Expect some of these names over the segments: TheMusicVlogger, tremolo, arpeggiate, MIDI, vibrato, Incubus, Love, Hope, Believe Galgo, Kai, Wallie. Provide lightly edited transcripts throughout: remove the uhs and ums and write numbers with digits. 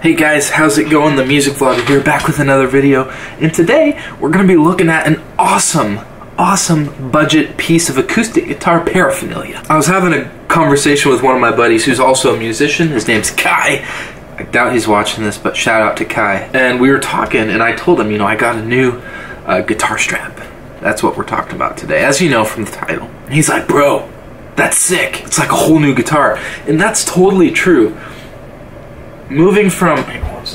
Hey guys, how's it going? The Music Vlogger here, back with another video, and today we're going to be looking at an awesome budget piece of acoustic guitar paraphernalia. I was having a conversation with one of my buddies who's also a musician. His name's Kai. I doubt he's watching this, but shout out to Kai. And we were talking, and I told him, you know, I got a new guitar strap. That's what we're talking about today, as you know from the title. And he's like, bro, that's sick. It's like a whole new guitar. And that's totally true. Moving from this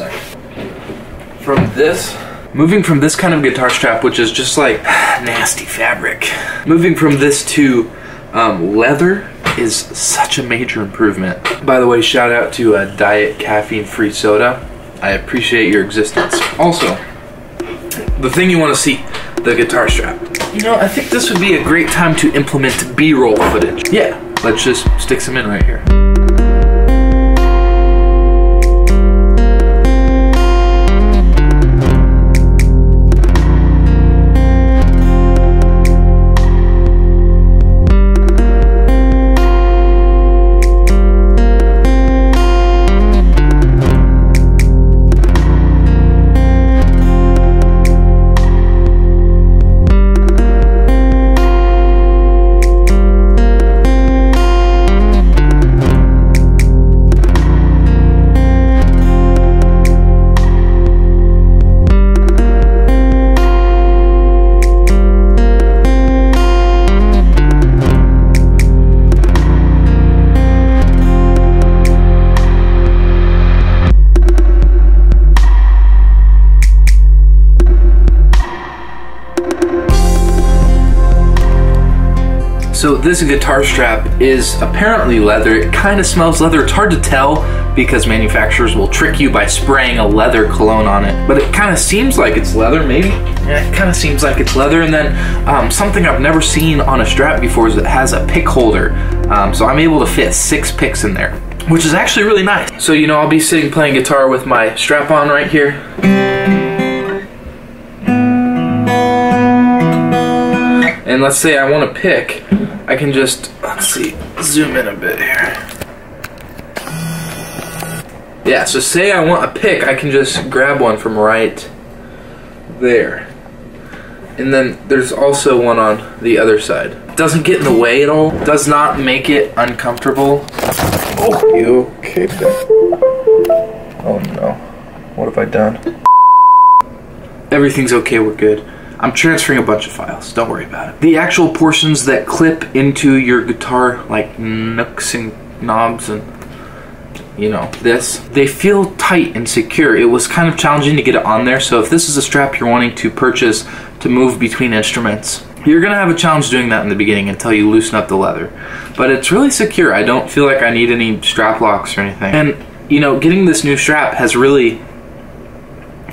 kind of guitar strap, which is just like nasty fabric, moving from this to leather is such a major improvement. By the way, shout out to Diet Caffeine Free Soda. I appreciate your existence. Also, the thing you want to see, the guitar strap. You know, I think this would be a great time to implement B-roll footage. Yeah, let's just stick some in right here. So this guitar strap is apparently leather. It kind of smells leather. It's hard to tell because manufacturers will trick you by spraying a leather cologne on it. But it kind of seems like it's leather, maybe. Yeah, it kind of seems like it's leather. And then something I've never seen on a strap before is it has a pick holder. So I'm able to fit 6 picks in there, which is actually really nice. So, you know, I'll be sitting playing guitar with my strap on right here. And let's say I want to pick, I can just, let's see, zoom in a bit here. Yeah, so say I want a pick, I can just grab one from right there. And then there's also one on the other side. Doesn't get in the way at all, does not make it uncomfortable. Oh, you okay there? Oh no, what have I done? Everything's okay, we're good. I'm transferring a bunch of files, don't worry about it. The actual portions that clip into your guitar, like nooks and knobs and, you know, this, they feel tight and secure. It was kind of challenging to get it on there, so if this is a strap you're wanting to purchase to move between instruments, you're gonna have a challenge doing that in the beginning until you loosen up the leather. But it's really secure. I don't feel like I need any strap locks or anything. And, you know, getting this new strap has really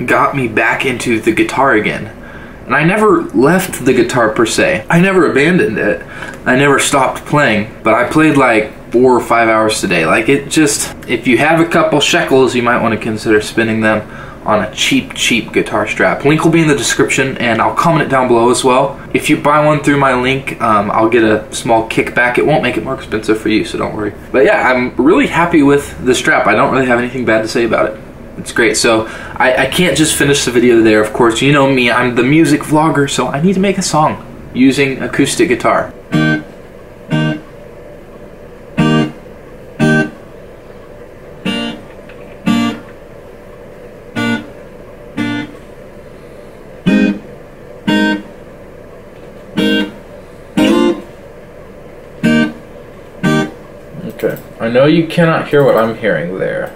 got me back into the guitar again. And I never left the guitar per se. I never abandoned it. I never stopped playing, but I played like 4 or 5 hours today. Like it just, if you have a couple shekels, you might want to consider spending them on a cheap guitar strap. Link will be in the description and I'll comment it down below as well. If you buy one through my link, I'll get a small kickback. It won't make it more expensive for you, so don't worry. But yeah, I'm really happy with the strap. I don't really have anything bad to say about it. It's great. So I can't just finish the video there, of course. You know me, I'm the Music Vlogger, so I need to make a song using acoustic guitar. Okay. I know you cannot hear what I'm hearing there.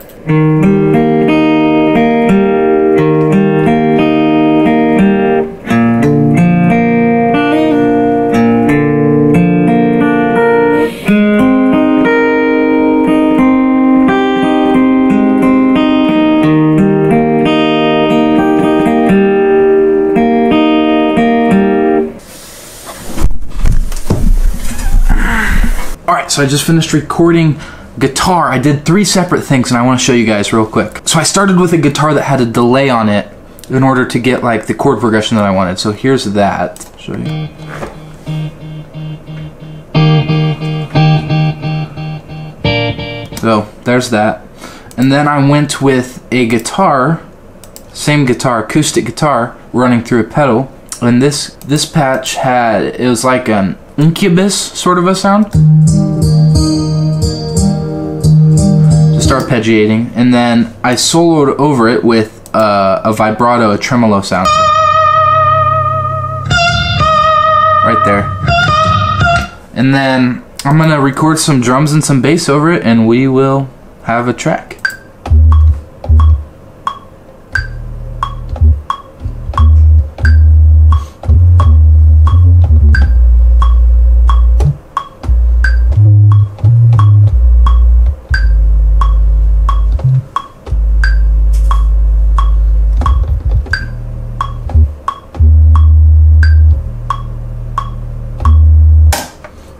So I just finished recording guitar. I did 3 separate things and I want to show you guys real quick. So I started with a guitar that had a delay on it in order to get like the chord progression that I wanted. So here's that. Show you. So there's that. And then I went with a guitar, same guitar, acoustic guitar, running through a pedal. And this patch had, it was like an Incubus sort of a sound. Just arpeggiating. And then I soloed over it with a vibrato, a tremolo sound. Right there. And then I'm gonna record some drums and some bass over it, and we will have a track.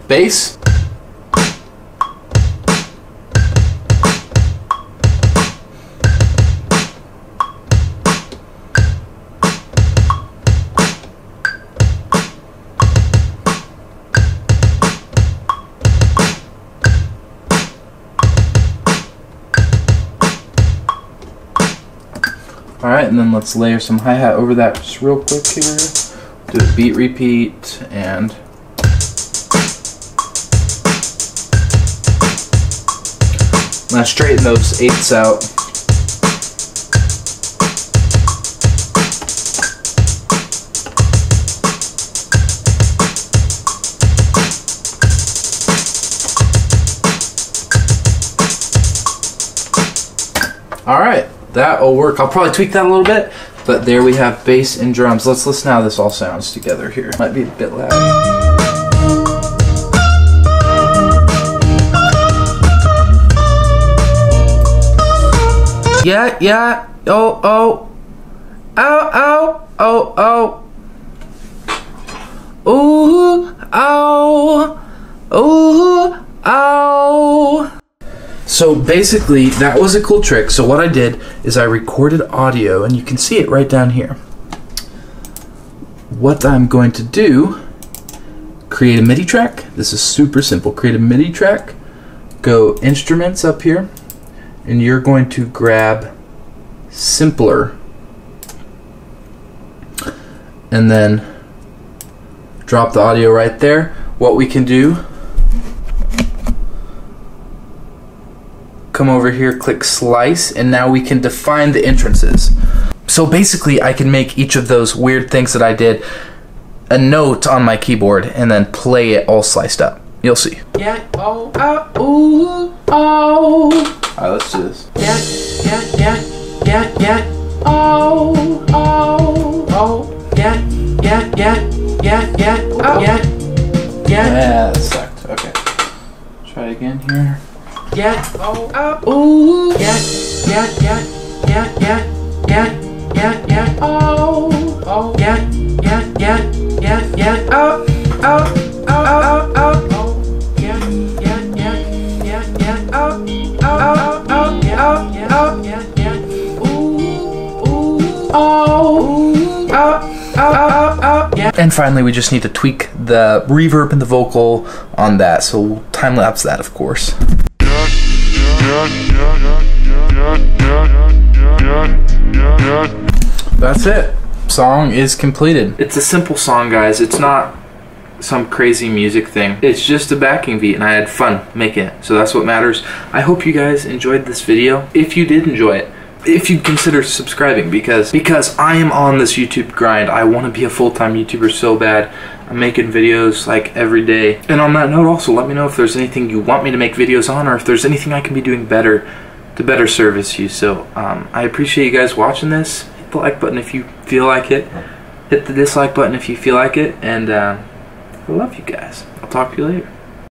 Bass. Alright, and then let's layer some hi-hat over that just real quick here. Do a beat repeat and now straighten those eighths out. Alright, that'll work. I'll probably tweak that a little bit, but there we have bass and drums. Let's listen how this all sounds together here. Might be a bit loud. Yeah, yeah, oh, oh, ow, ow, oh, oh, ooh, ow, ooh, ow. So basically, that was a cool trick. So what I did is I recorded audio, and you can see it right down here. What I'm going to do, create a MIDI track. This is super simple. Create a MIDI track, go instruments up here, and you're going to grab simpler and then drop the audio right there. What we can do, come over here, click slice, and now we can define the entrances. So basically I can make each of those weird things that I did a note on my keyboard and then play it all sliced up. You'll see. Yeah, oh, oh, ooh, oh. Alright, let's do this. Yeah, yeah, yeah, yeah, oh, oh, oh, yeah, yeah, yeah, yeah, yeah, oh, yeah, yeah. Yeah, that sucked. Okay. Try it again here. Yeah, oh, oh, ooh, yeah, yeah, yeah, yeah, yeah, yeah, yeah, yeah, oh, oh, yeah, yeah, yeah, yeah, yeah, oh, oh, oh, oh, oh, oh. And finally, we just need to tweak the reverb and the vocal on that, so we'll time lapse that, of course. That's it. Song is completed. It's a simple song, guys. It's not some crazy music thing. It's just a backing beat, and I had fun making it, so that's what matters. I hope you guys enjoyed this video. If you did enjoy it, if you'd consider subscribing, because I am on this YouTube grind. I want to be a full-time YouTuber so bad. I'm making videos like every day. And on that note, also let me know if there's anything you want me to make videos on, or if there's anything I can be doing better to better service you. So I appreciate you guys watching this. Hit the like button if you feel like it. Hit the dislike button if you feel like it. And I love you guys. I'll talk to you later.